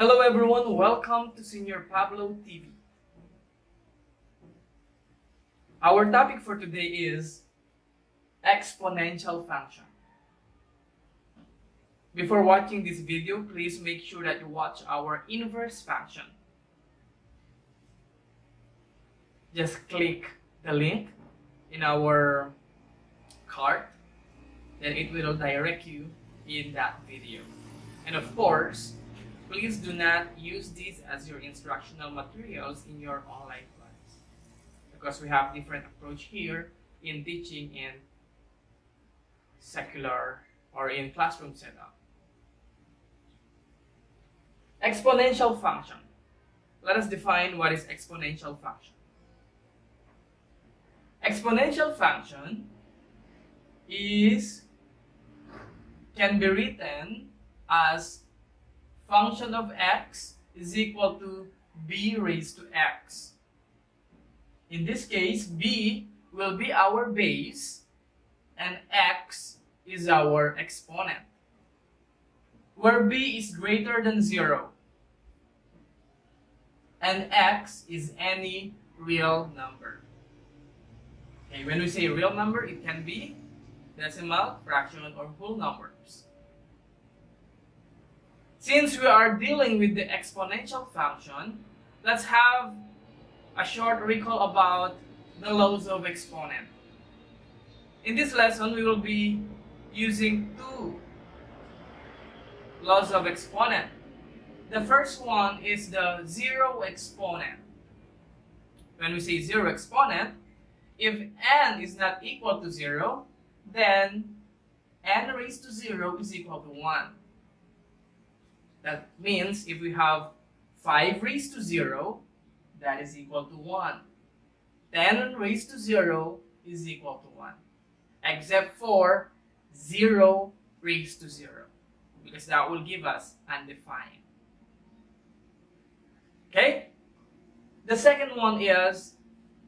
Hello everyone, welcome to Señor Pablo TV. Our topic for today is exponential function. Before watching this video, please make sure that you watch our inverse function. Just click the link in our card, then it will direct you in that video. And of course, please do not use these as your instructional materials in your online class, because we have different approach here in teaching in secular or in classroom setup. Exponential function. Let us define what is exponential function. Exponential function can be written as function of x is equal to b raised to x. In this case, b will be our base and x is our exponent, where b is greater than 0 and x is any real number. Okay, when we say real number, it can be decimal, fractional, or whole numbers. Since we are dealing with the exponential function, let's have a short recall about the laws of exponent. In this lesson, we will be using two laws of exponent. The first one is the zero exponent. When we say zero exponent, if n is not equal to 0, then n raised to 0 is equal to 1. That means if we have 5 raised to 0, that is equal to 1. 10 raised to 0 is equal to 1, except for 0 raised to 0, because that will give us undefined. Okay? The second one is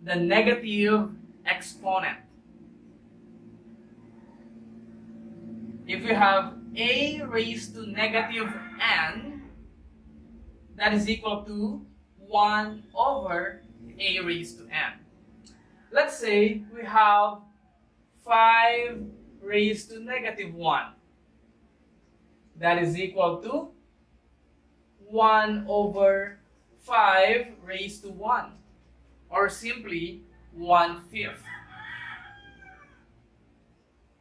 the negative exponent. If we have a raised to negative n, that is equal to 1 over a raised to n. Let's say we have 5 raised to negative 1. That is equal to 1 over 5 raised to 1, or simply 1/5.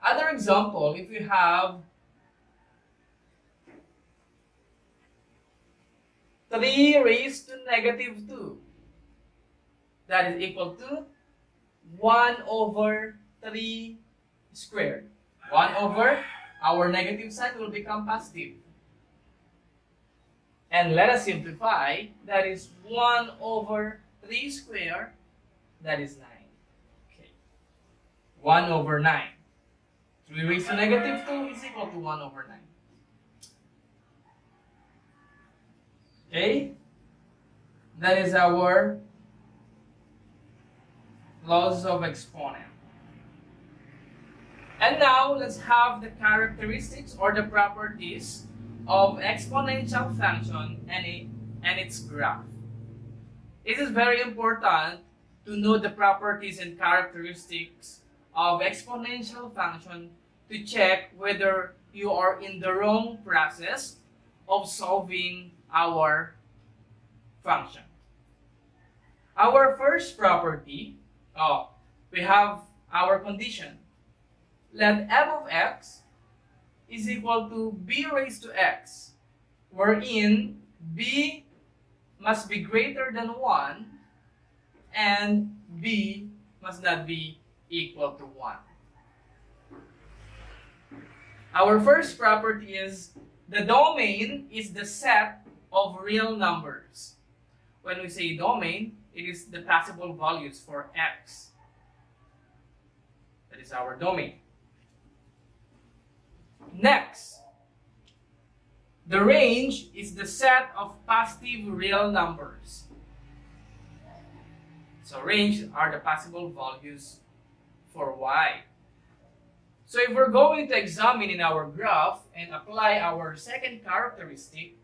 Other example, if we have 3 raised to negative 2, that is equal to 1 over 3 squared. 1 over, our negative sign will become positive. And let us simplify, that is 1 over 3 squared, that is 9. Okay. 1 over 9. 3 raised to negative 2 is equal to 1 over 9. Okay, that is our laws of exponent. And now let's have the characteristics or the properties of exponential function and its graph. It is very important to know the properties and characteristics of exponential function to check whether you are in the wrong process of solving our function. Our first property, we have our condition. Let f of x is equal to b raised to x, wherein b must be greater than 1 and b must not be equal to 1. Our first property is the domain is the set of real numbers. When we say domain, it is the possible values for x. That is our domain. Next, the range is the set of positive real numbers. So range are the possible values for y. So if we're going to examine in our graph and apply our second characteristic,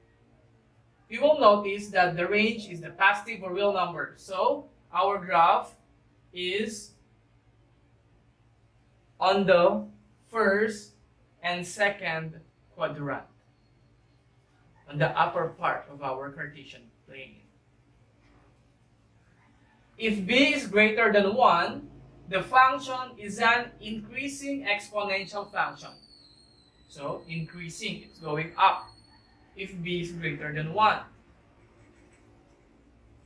we will notice that the range is the positive or real number. So our graph is on the first and second quadrant, on the upper part of our Cartesian plane. If b is greater than 1, the function is an increasing exponential function. So increasing, it's going up if b is greater than 1.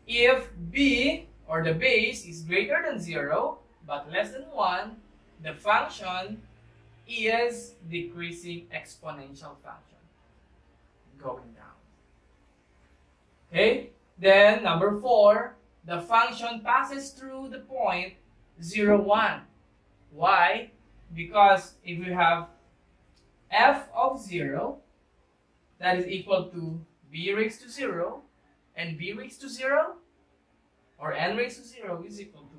If b, or the base, is greater than 0 but less than 1, the function is decreasing exponential function, going down. Okay, then number 4, the function passes through the point 0, 1. Why? Because if we have f of 0, that is equal to b raised to 0, and b raised to 0, or n raised to 0 is equal to 1.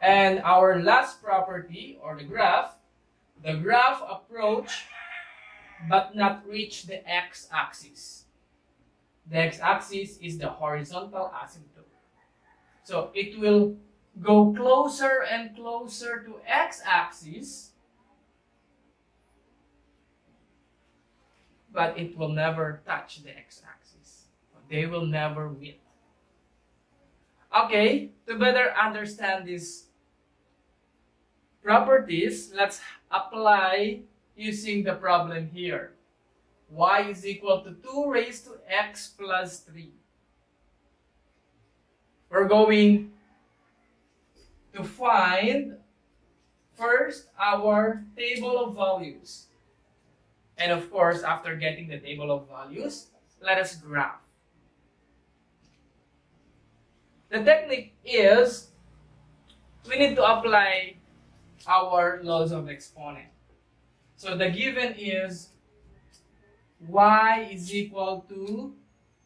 And our last property, or the graph approach but not reach the x-axis. The x-axis is the horizontal asymptote. So it will go closer and closer to x-axis, but it will never touch the x-axis. They will never meet. Okay, to better understand these properties, let's apply using the problem here. Y is equal to 2 raised to x plus 3. We're going to find first our table of values. And of course, after getting the table of values, let us graph. The technique is, we need to apply our laws of exponent. So the given is y is equal to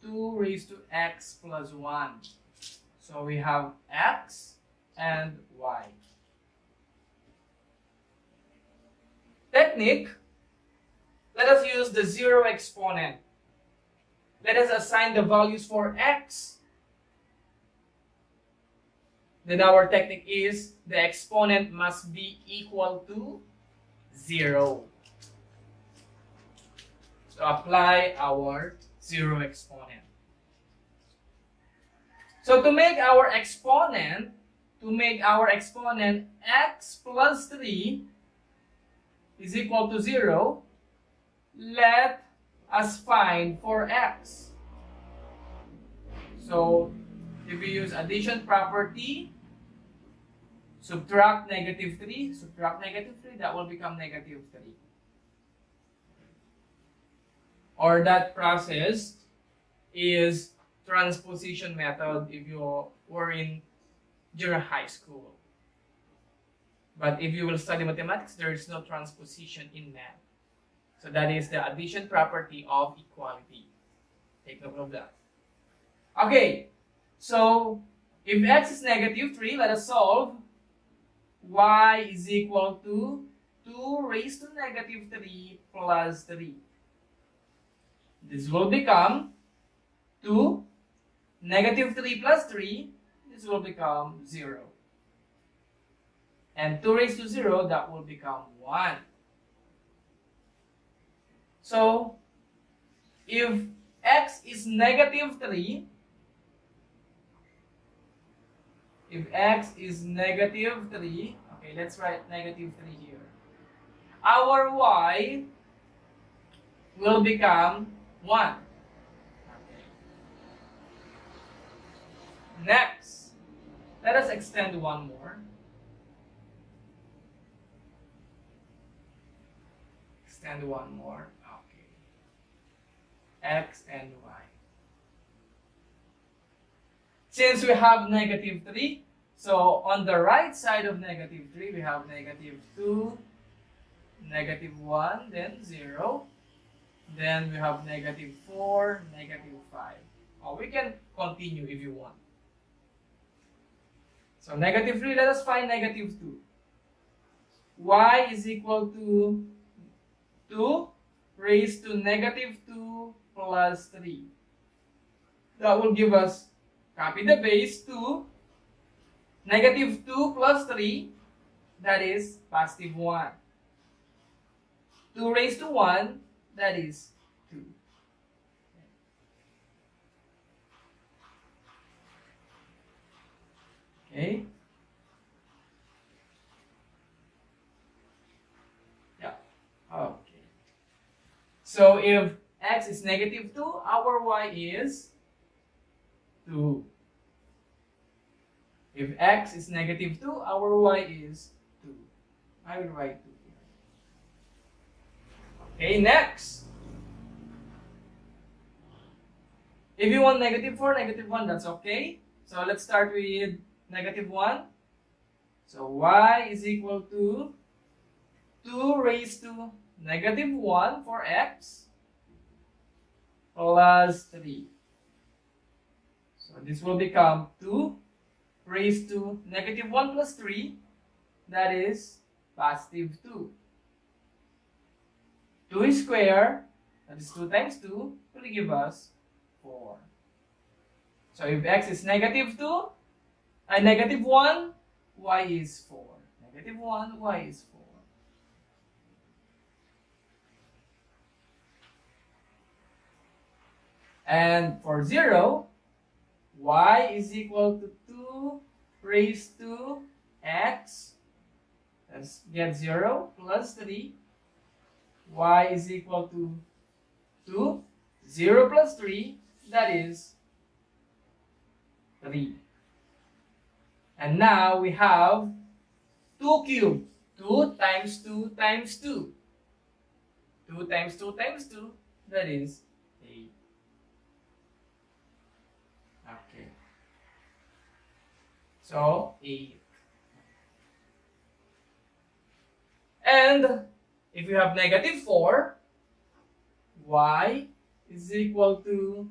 2 raised to x plus 1. So we have x and y. Technique, let us use the zero exponent. Let us assign the values for x. Then our technique is the exponent must be equal to 0. So apply our zero exponent. So to make our exponent x plus 3 is equal to 0, let us find for x. So if we use addition property, subtract negative 3, that will become negative 3. Or that process is transposition method if you were in during high school. But if you will study mathematics, there is no transposition in math. So that is the addition property of equality. Take note of that. Okay, so if x is negative 3, let us solve. Y is equal to 2 raised to negative 3 plus 3. This will become 2, negative 3 plus 3, this will become 0. And 2 raised to 0, that will become 1. So, if x is negative 3, okay, let's write negative 3 here. Our y will become 1. Next, let us extend one more. Okay. X and y. Since we have negative 3, so on the right side of negative 3, we have negative 2, negative 1, then 0. Then we have negative 4, negative 5. Oh, we can continue if you want. So negative 3, let us find negative 2. Y is equal to 2 raised to negative 2 plus plus 3. That will give us, copy the base, 2, negative 2 plus 3, that is positive 1. 2 raised to 1, that is 2. Okay. Yeah. Okay. So if x is negative 2, our y is 2. If x is negative 2, our y is 2. I will write 2 here. Okay, next. If you want negative 4, negative 1, that's okay. So let's start with negative 1. So y is equal to 2 raised to negative 1 for x plus 3. So this will become 2 raised to negative 1 plus 3, that is positive 2. 2 is square, that is 2 times 2, will give us 4. So if x is negative 2, negative 1, y is 4. Negative 1, y is 4. And for 0, y is equal to 2 raised to x, let's get 0, plus 3, y is equal to 2, 0 plus 3, that is 3. And now we have 2 cubed, 2 times 2 times 2, 2 times 2 times 2, that is 8. Okay, so 8. And if you have negative 4, y is equal to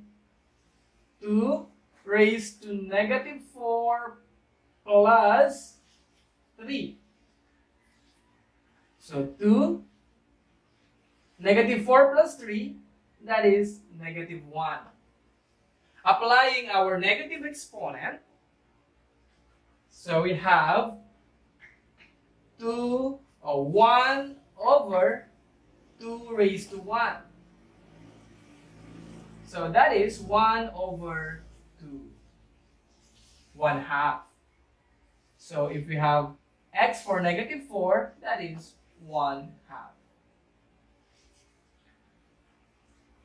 2 raised to negative 4 plus 3. So 2, negative 4 plus 3, that is negative 1. Applying our negative exponent, so we have 1 over 2 raised to 1. So that is 1 over 2, 1/2. So if we have x for negative 4, that is 1/2.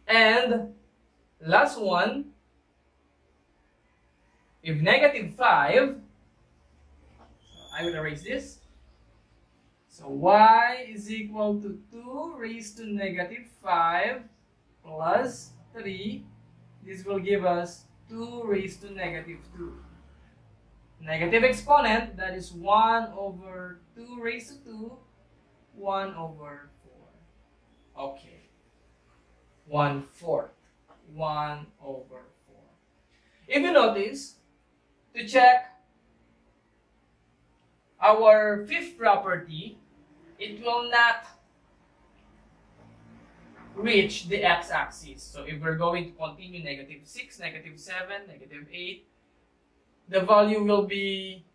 And last one, if negative 5, I will erase this. So y is equal to 2 raised to negative 5 plus 3. This will give us 2 raised to negative 2. Negative exponent, that is 1 over 2 raised to 2, 1 over 4. Okay. 1/4. 1 over 4. If you notice, to check our fifth property, it will not reach the x-axis. So if we're going to continue negative 6, negative 7, negative 8, the value will be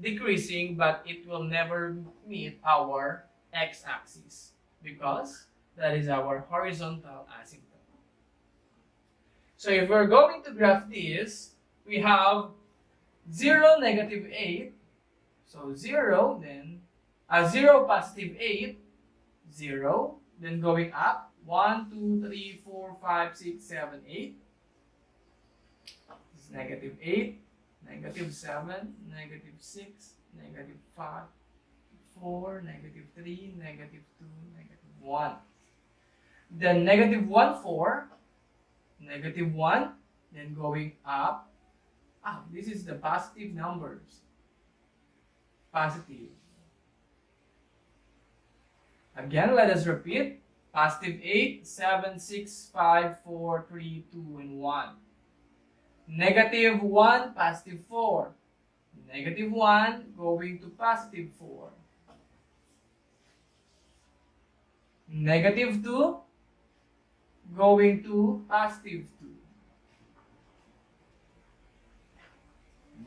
decreasing, but it will never meet our x-axis because that is our horizontal asymptote. So if we're going to graph this, we have 0, negative 8, so 0, then 0, positive 8, 0, then going up, 1, 2, 3, 4, 5, 6, 7, 8, this is negative 8, negative 7, negative 6, negative 5, 4, negative 3, negative 2, negative 1, then negative 1, 4, negative 1, then going up. This is the positive numbers. Positive. Again, let us repeat. Positive 8, 7, 6, 5, 4, 3, 2, and 1. Negative 1, positive 4. Negative 1, going to positive 4. Negative 2, going to positive 2.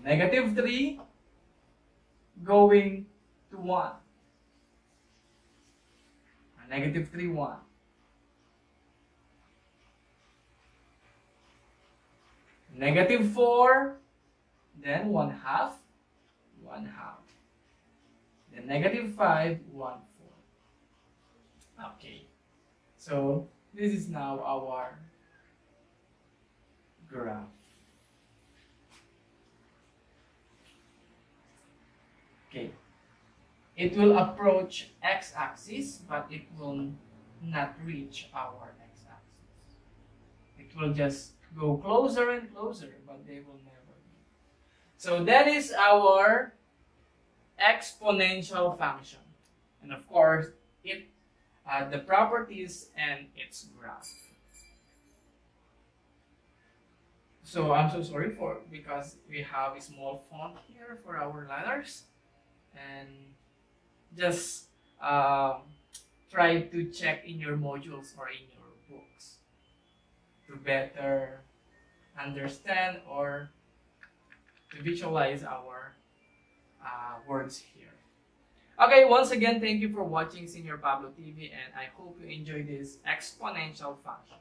Negative 3 going to 1. Negative 3, 1. Negative 4, then 1/2, 1/2. Then negative 5, 1/4. Okay. So this is now our graph. Okay. It will approach x-axis, but it will not reach our x-axis. It will just go closer and closer, but they will never be. So that is our exponential function. And of course, it the properties and its graph. So I'm so sorry because we have a small font here for our letters. And just try to check in your modules or in your books to better understand or to visualize our words here. Okay, once again, thank you for watching Señor Pablo TV, and I hope you enjoy this exponential function.